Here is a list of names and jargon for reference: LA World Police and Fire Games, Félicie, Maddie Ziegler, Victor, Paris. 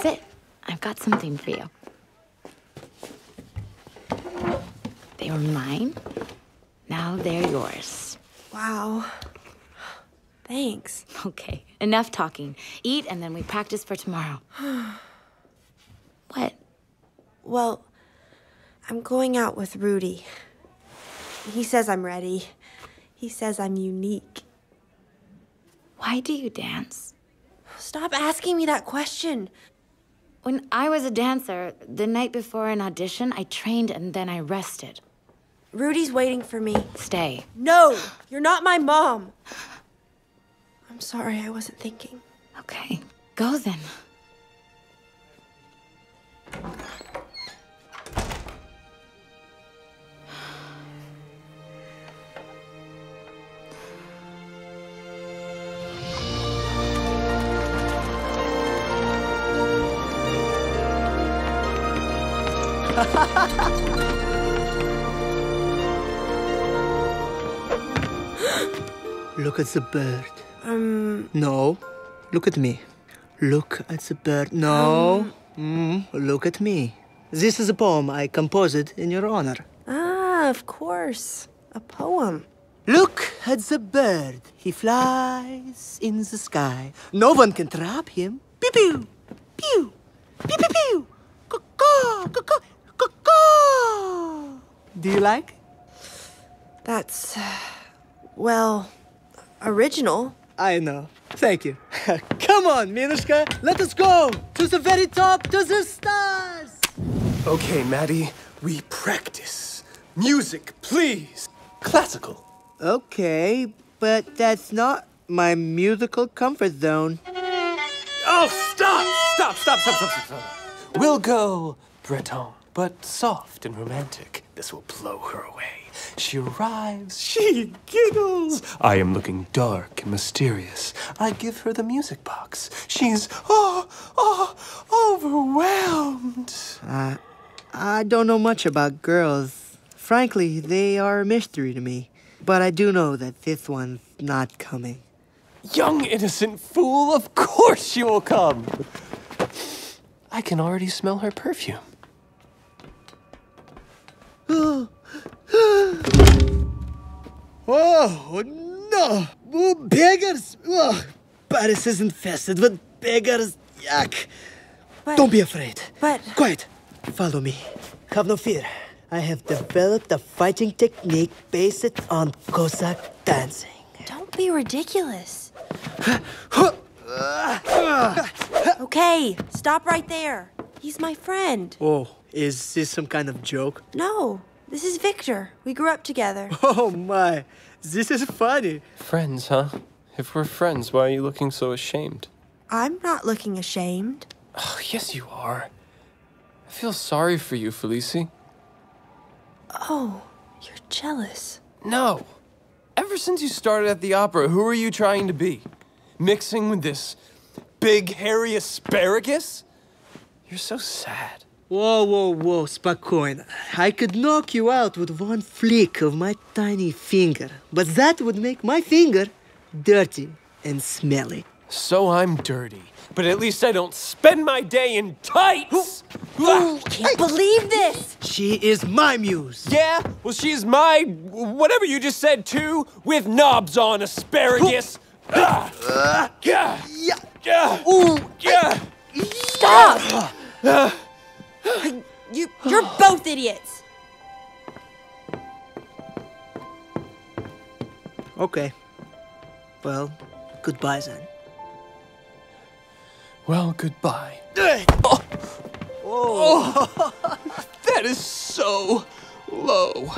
Sit. I've got something for you. They were mine. Now they're yours. Wow. Thanks. Okay, enough talking. Eat, and then we practice for tomorrow. What? Well, I'm going out with Rudy. He says I'm ready. He says I'm unique. Why do you dance? Stop asking me that question. When I was a dancer, the night before an audition, I trained and then I rested. Rudy's waiting for me. Stay. No, you're not my mom. I'm sorry, I wasn't thinking. Okay, go then. Look at the bird. No. Look at me. Look at the bird. No. Look at me. This is a poem I composed in your honor. Ah, of course. A poem. Look at the bird. He flies in the sky. No one can trap him. Pew pew. Pew. Pew pew pew. Caw-caw. Caw-caw. Caw-caw. Do you like? That's... well... original. I know. Thank you. Come on, Minushka. Let us go to the very top, to the stars. Okay, Maddie, we practice. Music, please. Classical. Okay, but that's not my musical comfort zone. Oh, stop! Stop, stop, stop, stop, stop, stop. We'll go Breton, but soft and romantic. This will blow her away. She arrives, she giggles. I am looking dark and mysterious. I give her the music box. She's, overwhelmed. I don't know much about girls. Frankly, they are a mystery to me. But I do know that this one's not coming. Young innocent fool, of course she will come. I can already smell her perfume. Oh, no! Oh, beggars! Oh, Paris is infested with beggars. Yuck! But, don't be afraid. But... quiet! Follow me. Have no fear. I have developed a fighting technique based on Cossack dancing. Don't be ridiculous. Okay, stop right there. He's my friend. Oh, is this some kind of joke? No. This is Victor. We grew up together. Oh, my. This is funny. Friends, huh? If we're friends, why are you looking so ashamed? I'm not looking ashamed. Oh, yes, you are. I feel sorry for you, Félicie. Oh, you're jealous. No. Ever since you started at the opera, who are you trying to be? Mixing with this big, hairy asparagus? You're so sad. Whoa, whoa, whoa, spokojno. I could knock you out with one flick of my tiny finger, but that would make my finger dirty and smelly. So I'm dirty, but at least I don't spend my day in tights! I can't believe this! She is my muse. Yeah? Well, she's my, whatever you just said, too, with knobs on asparagus. Stop! You're both idiots! Okay. Well, goodbye then. Well, goodbye. Oh. Oh. That is so low.